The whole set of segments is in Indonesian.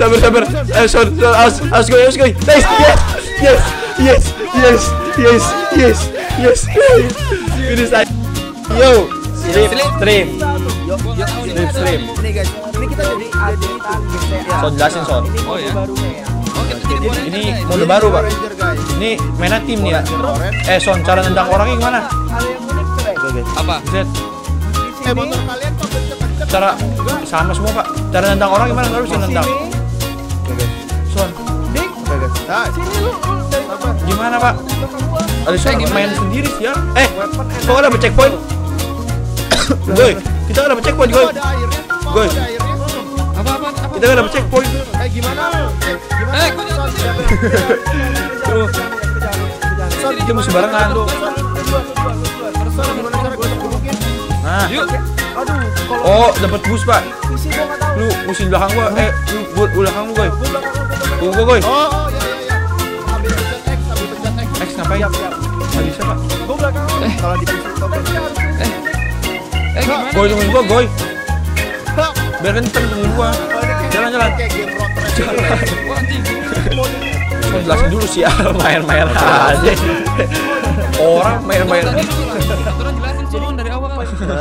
Saber, yes. Yo, stream. Ini kita jadi jelasin soal. Oh ya. Ini mode baru, Pak. Ini mainan tim nih ya. Son, cara nendang orangnya gimana? Apa? Motor kalian kok kenceng-kenceng? Cara sama semua, Pak. Cara nendang orang gimana? Enggak bisa nendang. Son. Dik. Sini lu. Gimana, Pak? Alison main sendiri sih ya. Kok ada checkpoint? Guys, kita ada checkpoint, guys. Guys. Apa-apa? Kita ada checkpoint. Gimana? Son, kita mesti barengan tuh. Nah. Oh, dapat bus, Pak. Lu musuh belakang gua. Lu buat belakang lu, guys. Gua, guys. Oh, ngapain? Nggak bisa, Pak. Gua belakang. Kalau di pusat topel. Goy, tungguin gua, goy. Biar kenceng, tungguin gua. Jalan-jalan. Jalan. Jelasin dulu sih, main-main aja. Orang main-main. Aturan jelasin dulu dari awal. Pencet A,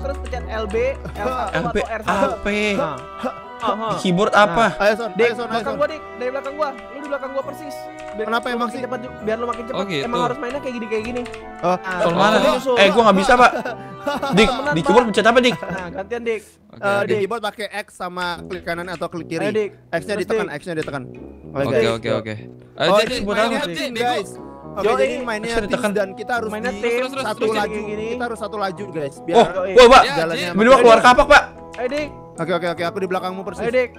terus pencet LB, L1 atau RT. Keyboard apa? Ayo, Son. Dari belakang gua, Dik. Dari belakang gua. Lu di belakang gua persis. Kenapa emang sih? Biar lu makin cepat. Emang harus mainnya kayak gini, kayak gini. Soal mana? Gua nggak bisa, Pak. Dik, di keyboard pencet apa, Dik? Nah, gantian, Dik. Di keyboard pakai X sama klik kanan atau klik kiri. X-nya ditekan, X-nya ditekan. Oke. Jadi mainnya tim, guys. Oke, jadi mainnya tim dan kita harus mainnya tim satu laju. Kita harus satu laju, guys. Wah, Pak. Berdua keluar kapak, Pak. Ayo, Dik. Oke, aku di belakangmu persis. Ayo, Dik.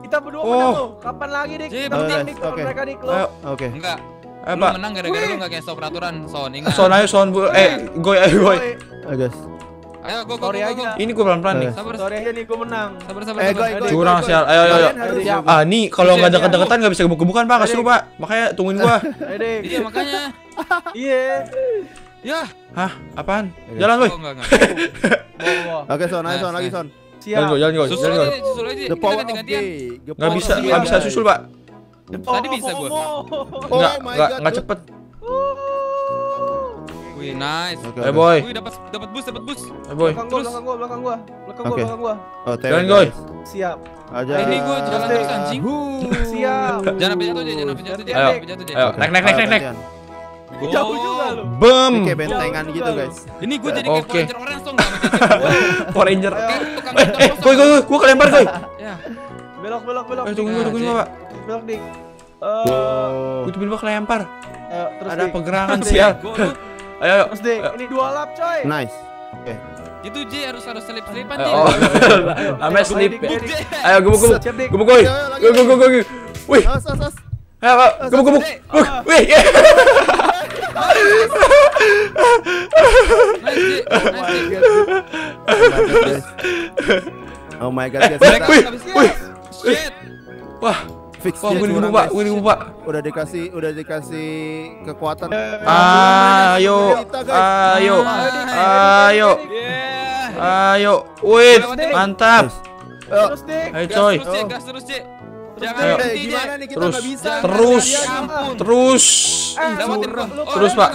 Kita berdua menang lo. Kapan lagi, Dik? Kita menang, Dik. Kalau mereka, Dik, lo. Oke. Enggak. Lu menang gara-gara lu nggak kayak stop peraturan, Son. Ingat. Son, ayo, Son. Goy. Ayo, guys. Ayo, go. Ini gue pelan-pelan nih. Sorry aja nih, gue menang. Sabar. Curang, sial. Ayo. Nih, kalau nggak deket-deketan nggak bisa gebuk-gebukan, Pak. Kasih lu, Pak. Makanya tungguin gue. Iya, makanya. Iya. Yah. Hah? Apaan? Jalan, Goy. Oke, Son. Ayo, Son. Lagi, Son. Jangan, susul aja. Kita ganti-gantian. Nggak bisa susul, Pak. Tadi bisa gua. Nggak cepet. Wih, nice. Boy. Wih, dapat bus. Boy. Belakang gua. Jalan, Boy. Siap. Aja. Ini gua jalan terus, anjing. Siap. Jangan jatuh aja. Ayo. Naik. Jauh juga lu. Bem. Kayak bentengan gitu, guys. Ini gue jadi kayak Power Ranger orange tuh, enggak macam Power Ranger. Gue kelempar, Goy. Ya. Belok. Tunggu, Pak. Belok, Dik. Gue tiba-tiba kelempar. Terus ada pergerakan sial. Ayo. Terus, Dik. Ini dua lap, coy. Nice. Oke. Itu J harus slip-slipan, Dik. Namanya slip. Ayo, gebuk. Goy. Wih. Gebuk. Wih. Oh my god, shit. Wah, gue dibuka. Udah dikasih kekuatan. Ayo. Wih, mantap. Ayo, coy. Terus, J. Terus, Pak.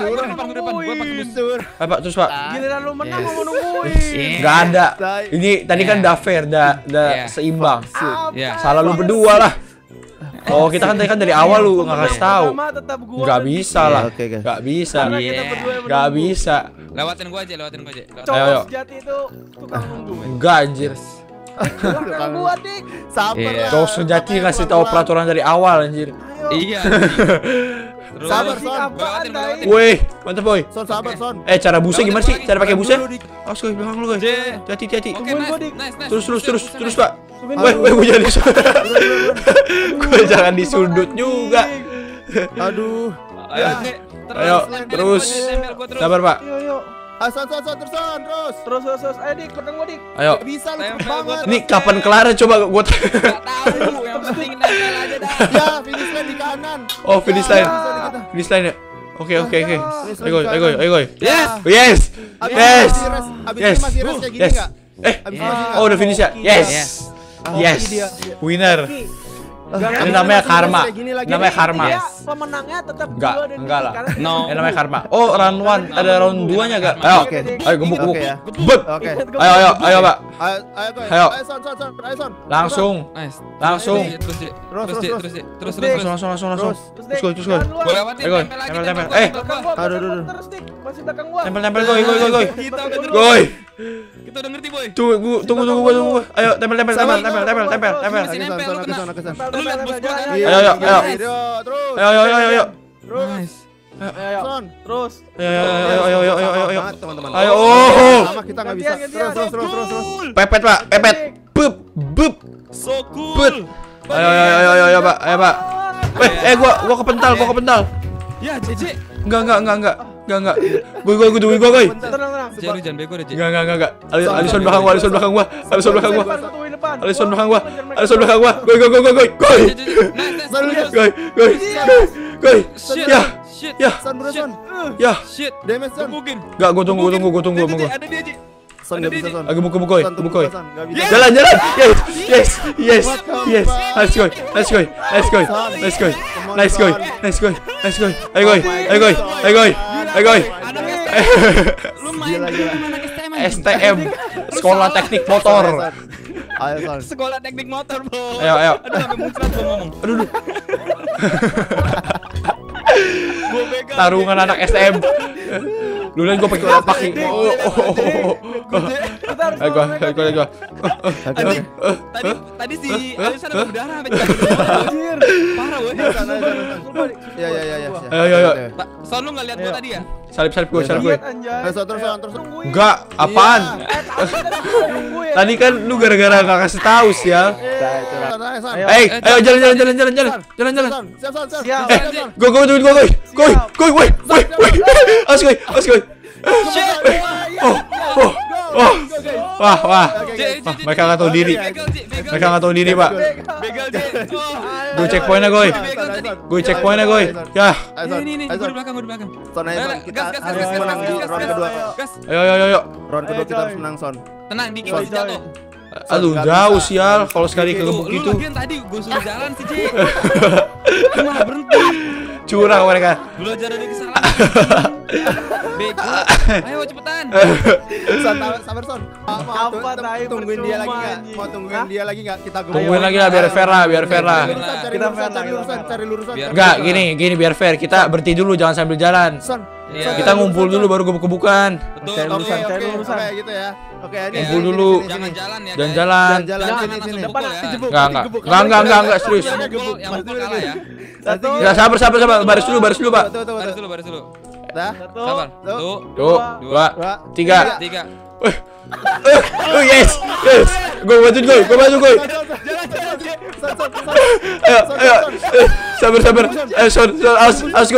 Pak. Giliran lu menang mau nungguin. Enggak ada. Ini tadi kan udah fair, udah seimbang. Salah lu berdua lah. Oh, kita kan tadi kan dari awal lu enggak kasih tahu. Enggak bisa lah. Enggak bisa. Lewatin gua aja. Cowok sejati itu tukang nunggu. Enggak, anjir. Cowok sejati ngasih tahu peraturan dari awal, anjir. Iya. Sabar, Son. Wih, mantap, Boy. Son, sabar, Son. Cara busnya gimana sih? Cara pakai busnya? Awas, Goy, belakang lu, Goy. Hati-hati. Terus, Pak. Wih, gue jadi sudut. Gue jangan disudut juga. Aduh. Ayo, terus. Sabar, Pak. Terus. Ayo, Dik, ketemu gua, Dik. Ayo. Bisa lu banget. Nih, kapan kelar coba gua tahu yang penting nempel aja dah. Ya, finish line di kanan. Oh, finish line. Finish line ya. Oke. Ayo, Goy. Yes. Abis ini masih res kayak gini enggak? Oh, udah finish ya? Yes. Yes. Winner. Ini namanya karma. Namanya karma. Pemenangnya tetap enggak, enggak lah. No. Ini namanya karma. Oh, round 1 ada round 2-nya enggak? Ayo. Ayo gembuk-gembuk. Oke. Ayo ayo ayo, Pak. Ayo. Langsung. Terus. Terus. Tempel. Aduh. Masih belakang gua. Tempel goy. Goy. Kita udah ngerti, Boy. Tunggu. Ayo, tempel. Kesana. Ayo. Terus. Ayo. Ayo. Sama kita enggak bisa. Terus. Pepet, Pak. Pepet. Bup. So cool. Ayo, Pak. Pak. Eh, gua kepental. Ya, JJ. Enggak. Gue. Jangan bego deh, JJ. Enggak. Alison belakang gua. Alison belakang gua. Goi. Goi. Ya. Shit. Enggak, gua tunggu. Agak buka. Jalan. Yes. Nice go. Ayo, goy. Lu main STM, sekolah teknik motor. Ayo. Aduh. Tarungan anak STM. Lu lihat gua pakai. Gua. Tadi si Alison ada berdarah anjir. Parah weh. Ya. Ayo. Son lu enggak lihat gua tadi ya? Salip gue. Terus. Enggak, apaan? Tadi kan lu gara-gara enggak kasih tahu sih ya. Ayo jalan. Siap. Go. Wah. Mereka nggak tahu diri, Pak. Gue checkpointnya, goy. Yah. Ini, gue di belakang. Son aja, Pak. Kita harus menang di round kedua. Ayo. Round kedua kita harus menang, Son. Tenang, dikit masih jatuh. Aduh, jauh sial. Kalau sekali kegebuk gitu. Lu tadi gue suruh jalan sih, J. Cuma berhenti. Curang mereka. Belajar dari kesalahan. Bego. Ayo cepetan. Sabar, Son. Tungguin dia lagi enggak? Kita tungguin lagi lah biar fair lah. Kita cari lurusan. Enggak, gini biar fair. Kita berhenti dulu jangan sambil jalan. Kita ngumpul dulu baru gebuk-gebukan. Cari lurusan. Kayak gitu ya. Oke, ngumpul dulu. Jangan jalan. Enggak, serius. Ya sabar. Baris dulu, Pak. Satu, dua, tiga. Yes. Gue bantu. Sabar. As go.